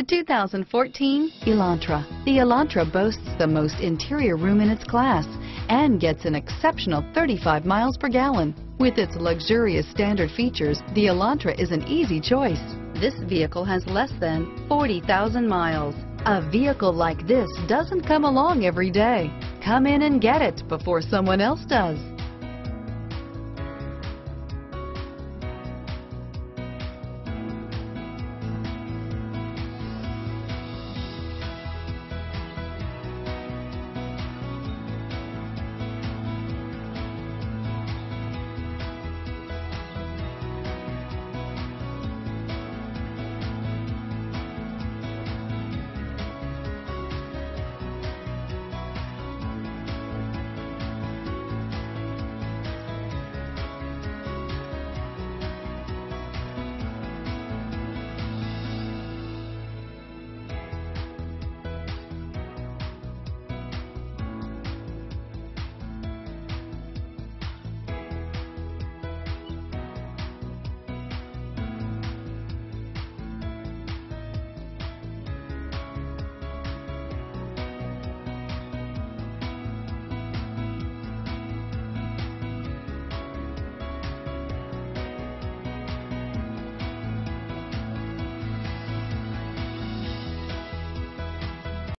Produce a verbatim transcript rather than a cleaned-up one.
The two thousand fourteen Elantra. The Elantra boasts the most interior room in its class and gets an exceptional thirty-five miles per gallon. With its luxurious standard features, the Elantra is an easy choice. This vehicle has less than forty thousand miles. A vehicle like this doesn't come along every day. Come in and get it before someone else does.